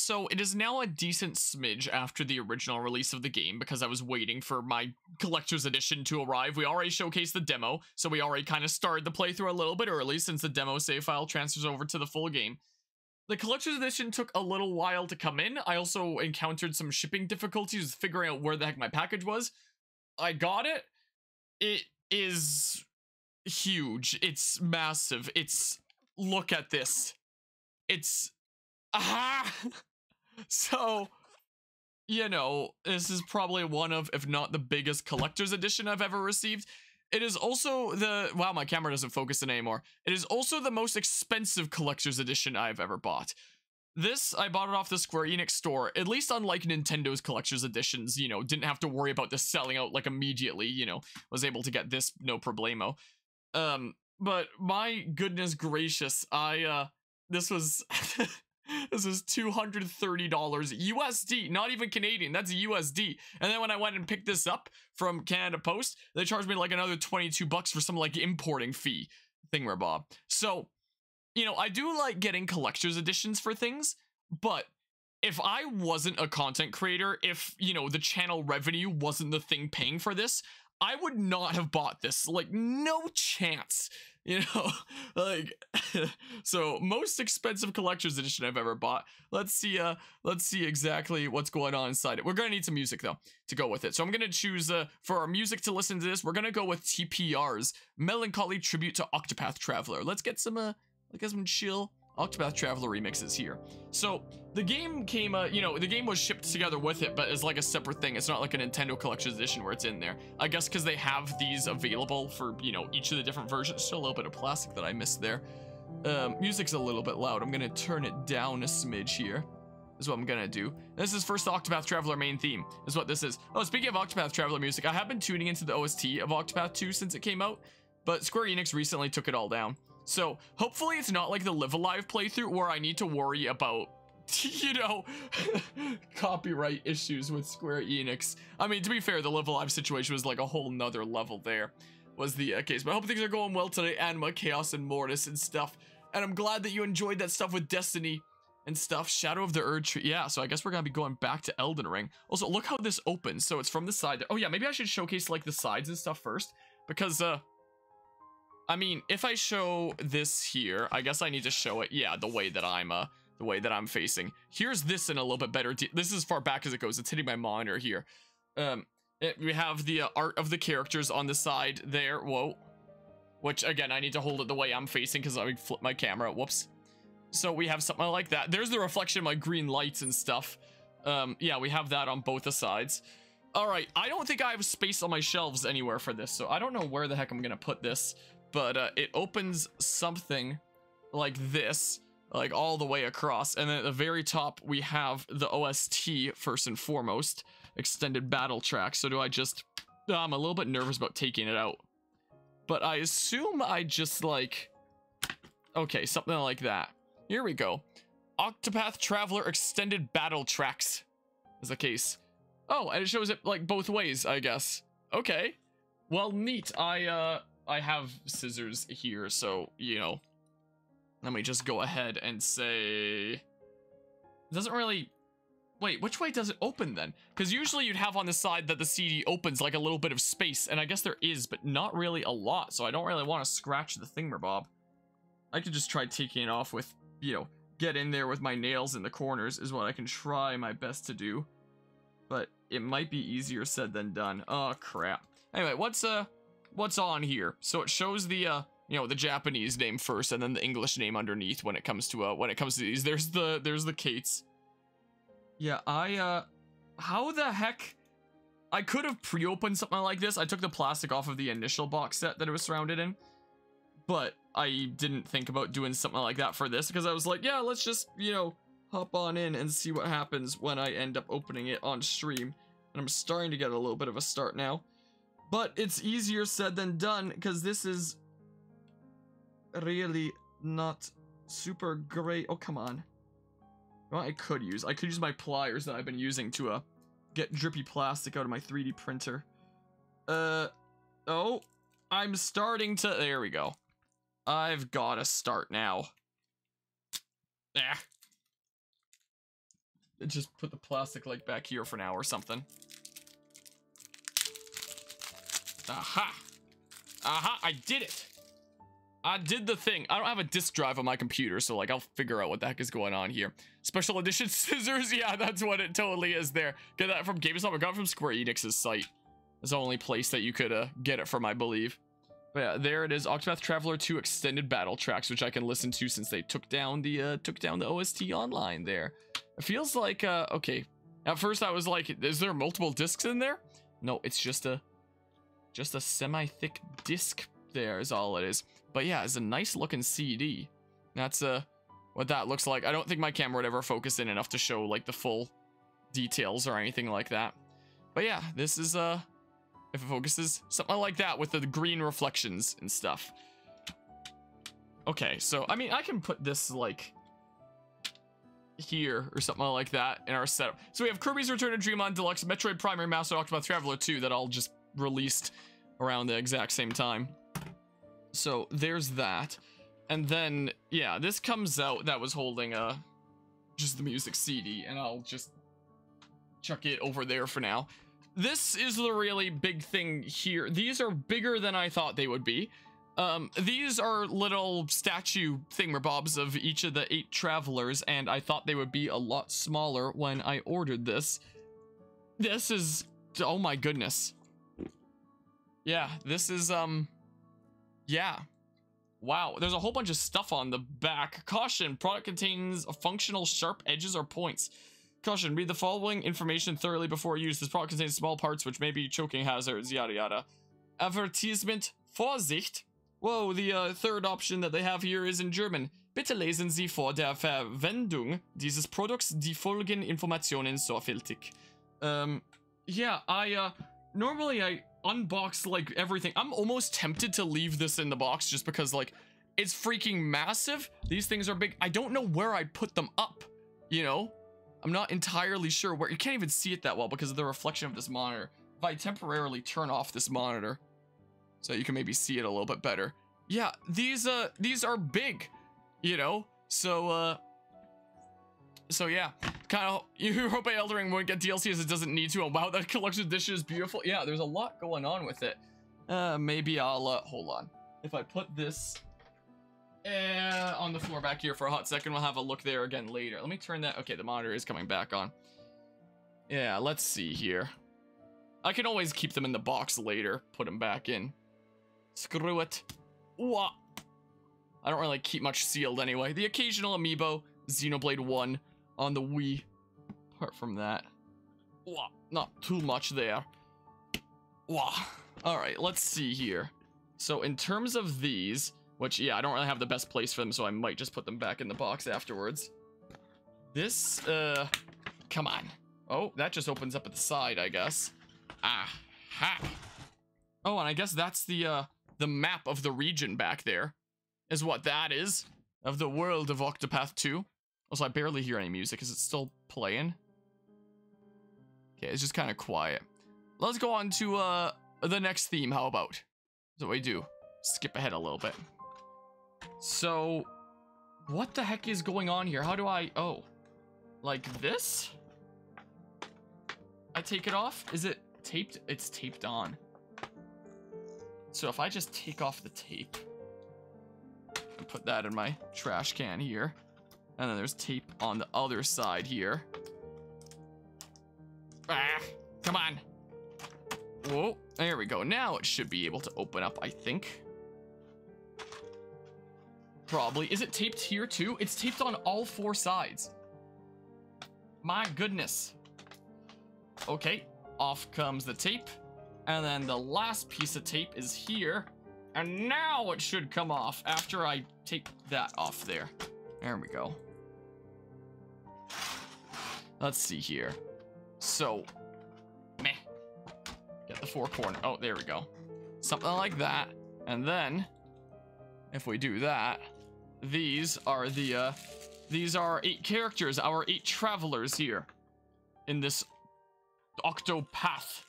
So it is now a decent smidge after the original release of the game because I was waiting for my collector's edition to arrive. We already showcased the demo, so we already kind of started the playthrough a little bit early since the demo save file transfers over to the full game. The collector's edition took a little while to come in. I also encountered some shipping difficulties figuring out where the heck my package was. I got it. It is huge. It's massive. It's... look at this. It's... aha! So, you know, this is probably one of, if not the biggest collector's edition I've ever received. It is also the... wow, my camera doesn't focus in anymore. It is also the most expensive collector's edition I've ever bought. This, I bought it off the Square Enix store, at least unlike Nintendo's collector's editions, you know, didn't have to worry about this selling out, like, immediately, you know, was able to get this, no problemo. But my goodness gracious, this was... this is $230 USD, not even Canadian, that's USD. And then when I went and picked this up from Canada Post, they charged me like another 22 bucks for some like importing fee thingamabob. So, you know, I do like getting collector's editions for things, but if I wasn't a content creator, if, you know, the channel revenue wasn't the thing paying for this, I would not have bought this, like, no chance, you know, like, so, most expensive collector's edition I've ever bought. Let's see exactly what's going on inside it. We're gonna need some music, though, to go with it, so I'm gonna choose, for our music to listen to this, we're gonna go with TPR's Melancholy Tribute to Octopath Traveler. Let's get some chill Octopath Traveler remixes here. So, the game came, you know, the game was shipped together with it, but it's like a separate thing. It's not like a Nintendo Collector's Edition where it's in there. I guess because they have these available for, you know, each of the different versions. Still a little bit of plastic that I missed there. Music's a little bit loud. I'm gonna turn it down a smidge here. Is what I'm gonna do. This is first the Octopath Traveler main theme, is what this is. Oh, speaking of Octopath Traveler music, I have been tuning into the OST of Octopath 2 since it came out, but Square Enix recently took it all down. So, hopefully it's not like the Live A Live playthrough where I need to worry about, you know, copyright issues with Square Enix. I mean, to be fair, the Live A Live situation was like a whole nother level there, was the case. But I hope things are going well today, Anima, Chaos, and Mortis and stuff. And I'm glad that you enjoyed that stuff with Destiny and stuff. Shadow of the Erdtree. Yeah, so I guess we're gonna be going back to Elden Ring. Also, look how this opens. So, it's from the side there. Oh, yeah, maybe I should showcase, like, the sides and stuff first. Because, I mean, if I show this here, I guess I need to show it, yeah, the way that I'm facing. Here's this in a little bit better, this is as far back as it goes, it's hitting my monitor here. We have the art of the characters on the side there, whoa. Which, again, I need to hold it the way I'm facing because I would flip my camera, whoops. So we have something like that. There's the reflection of my green lights and stuff. Yeah, we have that on both the sides. Alright, I don't think I have space on my shelves anywhere for this, so I don't know where the heck I'm gonna put this. But it opens something like this, like all the way across. And then at the very top, we have the OST, first and foremost, extended battle track. So do I just, I'm a little bit nervous about taking it out. But I assume I just like, okay, something like that. Here we go. Octopath Traveler extended battle tracks is the case. Oh, and it shows it like both ways, I guess. Okay. Well, neat. I have scissors here, so, you know, let me just go ahead and say, it doesn't really, wait, which way does it open then? Because usually you'd have on the side that the CD opens like a little bit of space, and I guess there is, but not really a lot, so I don't really want to scratch the thingamabob. I could just try taking it off with, you know, get in there with my nails in the corners is what I can try my best to do, but it might be easier said than done. Oh, crap. Anyway, what's on here? So it shows the you know, the Japanese name first and then the English name underneath when it comes to these. There's the Kates. Yeah, I how the heck I could have pre-opened something like this. I took the plastic off of the initial box set that it was surrounded in. But I didn't think about doing something like that for this because I was like, yeah, let's just, you know, hop on in and see what happens when I end up opening it on stream. And I'm starting to get a little bit of a start now. But it's easier said than done, because this is really not super great. Oh, come on. Well, I could use my pliers that I've been using to get drippy plastic out of my 3D printer. Oh, I'm starting to, there we go. I've got to start now. Eh. Just put the plastic like back here for now or something. Aha! Aha! I did it! I did the thing. I don't have a disk drive on my computer, so like I'll figure out what the heck is going on here. Special edition scissors. Yeah, that's what it totally is there. Get that from GameStop. I got it from Square Enix's site. It's the only place that you could get it from, I believe. But yeah, there it is. Octopath Traveler 2 extended battle tracks, which I can listen to since they took down the OST online there. It feels like okay. At first I was like, is there multiple discs in there? No, it's just a semi-thick disc there is all it is. But yeah, it's a nice looking CD. That's what that looks like. I don't think my camera would ever focus in enough to show like the full details or anything like that. But yeah, this is if it focuses something like that with the green reflections and stuff. Okay, so I mean I can put this like here or something like that in our setup. So we have Kirby's Return to Dreamland Deluxe, Metroid Prime Remastered, Octopath Traveler 2 that all just released around the exact same time. So there's that, and then yeah, this comes out that was holding just the music CD, and I'll just chuck it over there for now. This is the really big thing here. These are bigger than I thought they would be. These are little statue thingamabobs of each of the 8 travelers, and I thought they would be a lot smaller when I ordered this. This is, oh my goodness. Yeah, this is, yeah. Wow, there's a whole bunch of stuff on the back. Caution, product contains functional sharp edges or points. Caution, read the following information thoroughly before use. This product contains small parts which may be choking hazards, yada yada. Advertisement, Vorsicht. Whoa, the third option that they have here is in German. Bitte lesen Sie vor der Verwendung dieses Produkts die folgenden Informationen sorgfältig. Yeah, I, normally I unbox like everything. I'm almost tempted to leave this in the box just because like it's freaking massive. These things are big. I don't know where I put them up, you know. I'm not entirely sure where. You can't even see it that well because of the reflection of this monitor. If I temporarily turn off this monitor so you can maybe see it a little bit better. Yeah, these are big, you know. So so yeah, kind of, you hope Elden Ring won't get DLC as it doesn't need to. Oh wow, that collection edition is beautiful. Yeah, there's a lot going on with it. Maybe I'll, hold on. If I put this on the floor back here for a hot second, we'll have a look there again later. Let me turn that, okay, the monitor is coming back on. Yeah, let's see here. I can always keep them in the box later, put them back in. Screw it. Wah. I don't really keep much sealed anyway. The occasional amiibo, Xenoblade 1. On the Wii, apart from that, wow, not too much there. Wow. All right, let's see here. So in terms of these, which yeah, I don't really have the best place for them, so I might just put them back in the box afterwards. This, come on. Oh, that just opens up at the side, I guess. Aha. Oh, and I guess that's the map of the region back there, is what that is of the world of Octopath 2. Also, I barely hear any music. Is it still playing? Okay, it's just kind of quiet. Let's go on to the next theme. How about? That's what we do. Skip ahead a little bit. So, what the heck is going on here? How do I... Oh. Like this? I take it off? Is it taped? It's taped on. So, if I just take off the tape and put that in my trash can here... And then there's tape on the other side here. Ah, come on. Whoa, there we go. Now it should be able to open up, I think. Probably. Is it taped here too? It's taped on all 4 sides. My goodness. Okay, off comes the tape. And then the last piece of tape is here. And now it should come off after I take that off there. There we go. Let's see here. So, meh. Get the 4 corner. Oh, there we go. Something like that. And then, if we do that, these are 8 characters, our 8 travelers here in this octopath.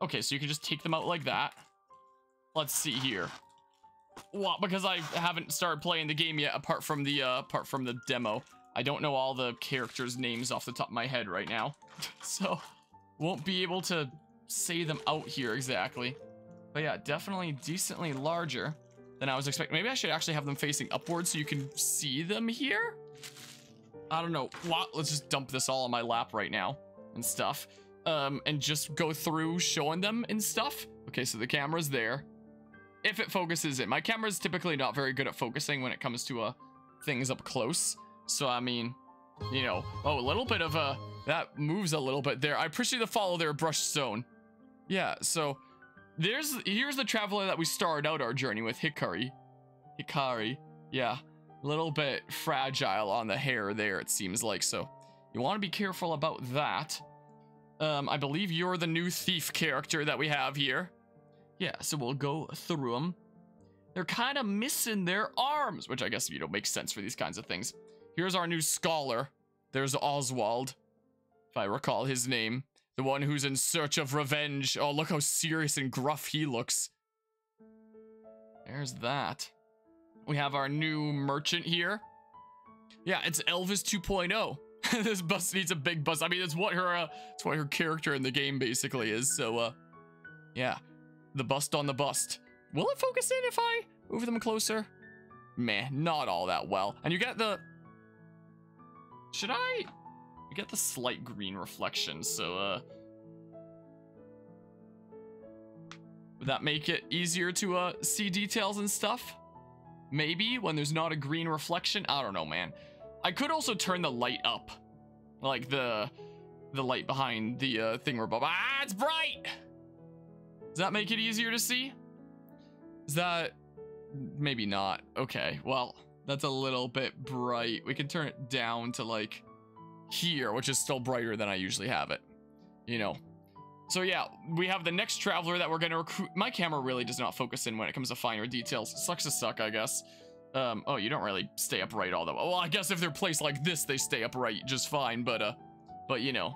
Okay, so you can just take them out like that. Let's see here. Well, because I haven't started playing the game yet, apart from the demo, I don't know all the characters' names off the top of my head right now, so won't be able to say them out here exactly. But yeah, definitely decently larger than I was expecting. Maybe I should actually have them facing upwards so you can see them here? I don't know. Let's just dump this all on my lap right now and stuff. And just go through showing them and stuff. Okay, so the camera's there. If it focuses it. My camera's typically not very good at focusing when it comes to things up close. So, I mean, you know. Oh, a little bit of a... That moves a little bit there. I appreciate the follow there, Brush Stone. Yeah, so... Here's the traveler that we started out our journey with, Hikari. Hikari, yeah. A little bit fragile on the hair there, it seems like, so you want to be careful about that. I believe you're the new thief character that we have here. Yeah, so we'll go through them. They're kind of missing their arms, which I guess, you know, makes sense for these kinds of things. Here's our new scholar. There's Oswald, if I recall his name. The one who's in search of revenge. Oh, look how serious and gruff he looks. There's that. We have our new merchant here. Yeah, it's Elvis 2.0. This bus needs a big bus. I mean, it's what her character in the game basically is. So, yeah. The bust on the bust. Will it focus in if I move them closer? Meh, not all that well. And you get the... You get the slight green reflection, so, would that make it easier to, see details and stuff? Maybe, when there's not a green reflection? I don't know, man. I could also turn the light up. Like, the light behind the, thing we're above. Ah, it's bright! Does that make it easier to see? Is that... Maybe not. Okay, well, that's a little bit bright. We can turn it down to, like... here, which is still brighter than I usually have it, you know. So yeah, we have the next traveler that we're going to recruit. My camera really does not focus in when it comes to finer details. Sucks to suck, I guess. Oh, you don't really stay upright all that well. Well, I guess if they're placed like this, they stay upright just fine, but you know.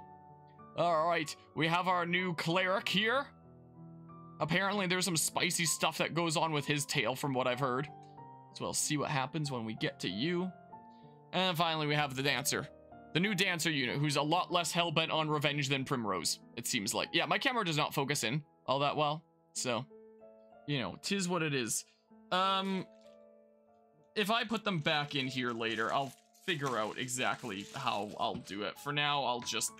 All right, we have our new cleric here. Apparently there's some spicy stuff that goes on with his tail from what I've heard. So we'll see what happens when we get to you. And finally, we have the dancer. The new dancer unit, who's a lot less hellbent on revenge than Primrose, it seems like. Yeah, my camera does not focus in all that well, so, you know, tis what it is. If I put them back in here later, I'll figure out exactly how I'll do it. For now, I'll just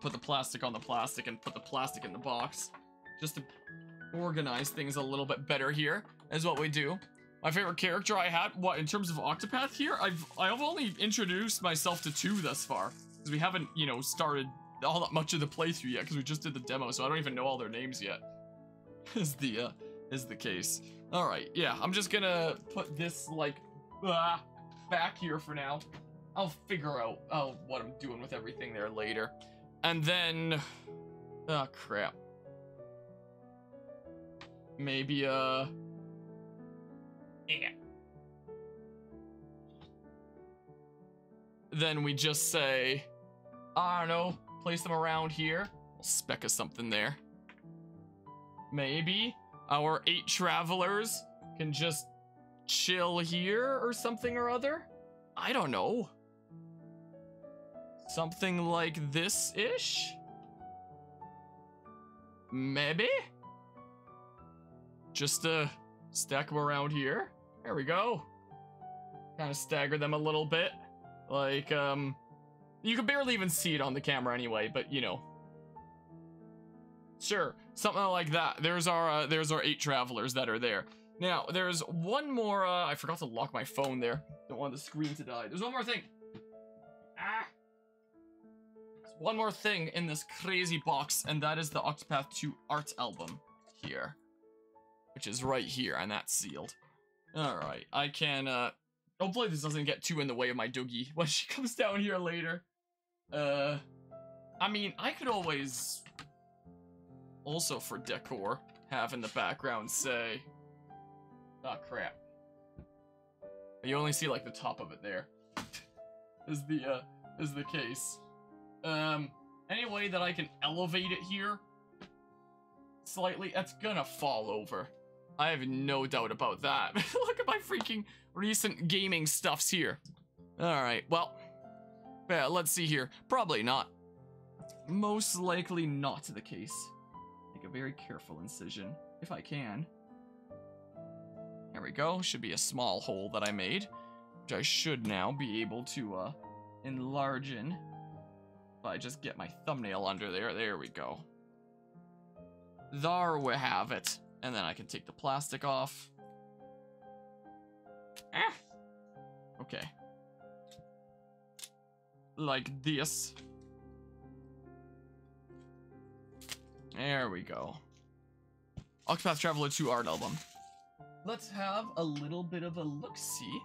put the plastic on the plastic and put the plastic in the box, just to organize things a little bit better here, is what we do. My favorite character I had, what, in terms of Octopath here? I've only introduced myself to two thus far, because we haven't, you know, started all that much of the playthrough yet, because we just did the demo, so I don't even know all their names yet, is the case. All right, yeah, I'm just gonna put this, like, back here for now. I'll figure out what I'm doing with everything there later. And then, oh, crap. Maybe, yeah. Then we just say, I don't know, place them around here. We'll speck of something there. Maybe our 8 travelers can just chill here or something or other. I don't know. Something like this-ish? Maybe? Just stack them around here. There we go. Kind of stagger them a little bit. Like, you can barely even see it on the camera anyway, but, you know. Sure, something like that. There's our 8 travelers that are there. Now, there's one more, I forgot to lock my phone there. Don't want the screen to die. There's one more thing. Ah! There's one more thing in this crazy box, and that is the Octopath 2 art album here. Which is right here, and that's sealed. Alright, I can, hopefully this doesn't get too in the way of my doogie when she comes down here later. I mean, I could always, also for decor, have in the background say, oh crap. You only see, like, the top of it there. Is the case. Any way that I can elevate it here, slightly, that's gonna fall over. I have no doubt about that. Look at my freaking recent gaming stuffs here. Alright, well, yeah, let's see here. Probably not. Most likely not the case. Make a very careful incision, if I can. There we go. Should be a small hole that I made, which I should now be able to enlarge in. If I just get my thumbnail under there. There we go. There we have it. And then I can take the plastic off. Ah. Okay. Like this. There we go. Octopath Traveler 2 art album. Let's have a little bit of a look-see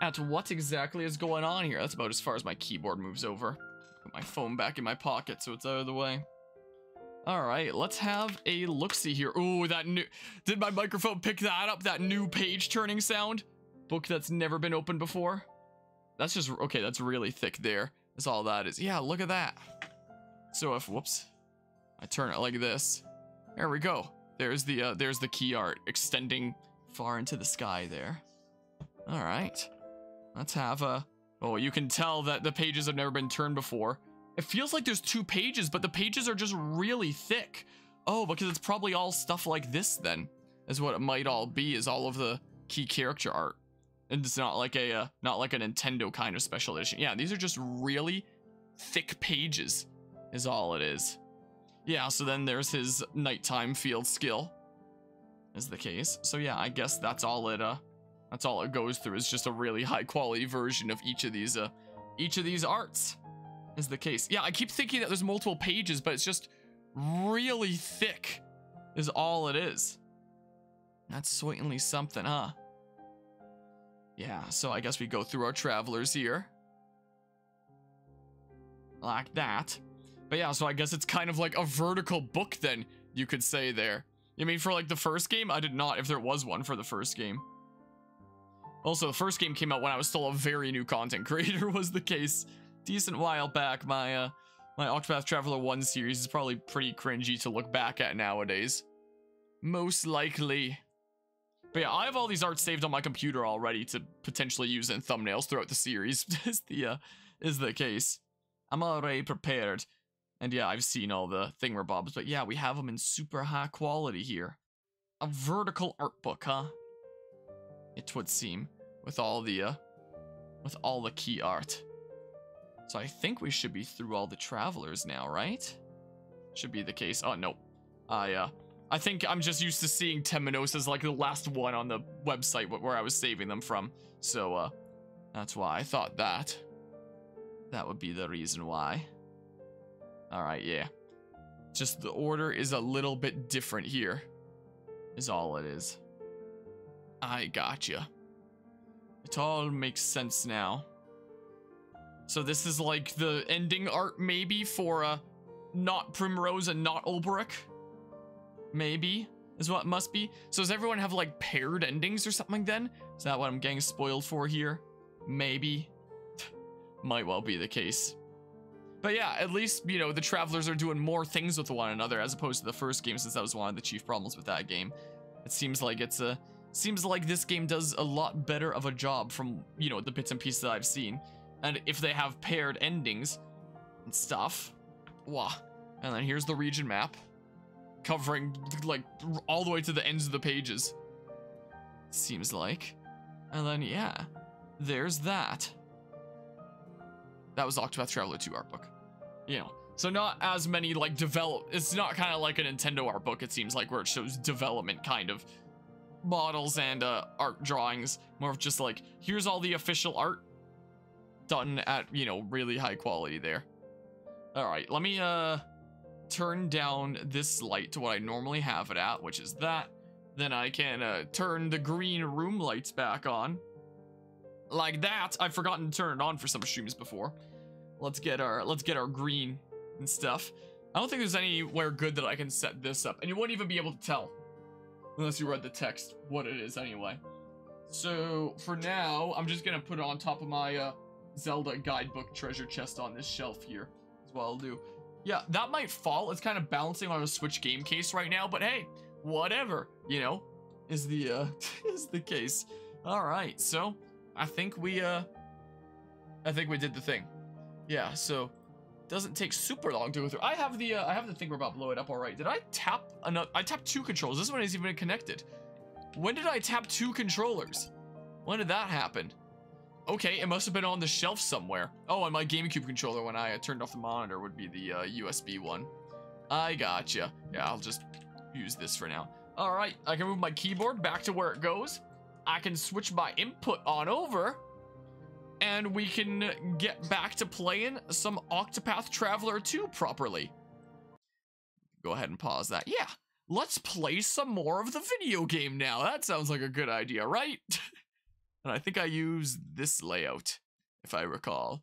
at what exactly is going on here. That's about as far as my keyboard moves over. Put my phone back in my pocket so it's out of the way. Alright, let's have a look-see here. Ooh, that new... Did my microphone pick that up? That new page-turning sound? Book that's never been opened before? That's just... Okay, that's really thick there. That's all that is. Yeah, look at that. So if... Whoops. I turn it like this. There we go. There's the key art extending... far into the sky there. All right, let's have a... Oh, you can tell that the pages have never been turned before. It feels like there's two pages, but the pages are just really thick. Oh, because it's probably all stuff like this then, is what it might all be, is all of the key character art. And it's not like a, not like a Nintendo kind of special edition. Yeah, these are just really thick pages, is all it is. Yeah, so then there's his nighttime field skill. Is the case. So yeah, I guess that's all it goes through, is just a really high quality version of each of these arts, is the case. Yeah, I keep thinking that there's multiple pages, but it's just really thick, is all it is. That's certainly something, huh? Yeah, so I guess we go through our travelers here, like that. But yeah, so I guess it's kind of like a vertical book then, you could say there. You mean for like the first game? I did not, if there was one for the first game. Also, the first game came out when I was still a very new content creator, was the case. Decent while back. My my Octopath Traveler 1 series is probably pretty cringy to look back at nowadays. Most likely. But yeah, I have all these arts saved on my computer already to potentially use in thumbnails throughout the series, is the case. I'm already prepared. And yeah, I've seen all the thingamabobs, but yeah, we have them in super high quality here. A vertical art book, huh? It would seem, with all the key art. So I think we should be through all the travelers now, right? Should be the case. Oh, no. I think I'm just used to seeing Temenos as like the last one on the website where I was saving them from. So, that's why I thought that. That would be the reason why. All right, yeah. Just the order is a little bit different here, is all it is. I gotcha. It all makes sense now. So this is like the ending art maybe for not Primrose and not Ulbrich? Maybe, is what it must be. So does everyone have like paired endings or something then? Is that what I'm getting spoiled for here? Maybe. Might well be the case. But yeah, at least, you know, the travelers are doing more things with one another as opposed to the first game, since that was one of the chief problems with that game. It seems like it's a... Seems like this game does a lot better of a job from, you know, the bits and pieces that I've seen. And if they have paired endings and stuff... Wah. And then here's the region map. Covering, like, all the way to the ends of the pages. Seems like. And then, yeah. There's that. That was Octopath Traveler 2 art book. You know, so not as many like develop, it's not kind of like a Nintendo art book, it seems like, where it shows development kind of models and art drawings, more of just like, here's all the official art done at, you know, really high quality there. All right, let me turn down this light to what I normally have it at, which is that. Then I can turn the green room lights back on. Like that. I've forgotten to turn it on for some streams before. Let's get our green and stuff. I don't think there's anywhere good that I can set this up, and you wouldn't even be able to tell unless you read the text what it is anyway. So for now, I'm just gonna put it on top of my Zelda guidebook treasure chest on this shelf here. That's what I'll do. Yeah, that might fall. It's kind of balancing on a Switch game case right now, but hey, whatever, you know, is the case. All right, so I think we did the thing. Yeah, so doesn't take super long to go through. I have the thing we're about to blow it up. All right, did I tap another? I tapped two controls. This one isn't even connected. When did I tap two controllers? When did that happen? Okay, it must have been on the shelf somewhere. Oh, and my GameCube controller when I turned off the monitor would be the USB one. I gotcha. Yeah, I'll just use this for now. All right, I can move my keyboard back to where it goes. I can switch my input on over. And we can get back to playing some Octopath Traveler 2 properly. Go ahead and pause that. Yeah, let's play some more of the video game now. That sounds like a good idea, right? And I think I use this layout, if I recall.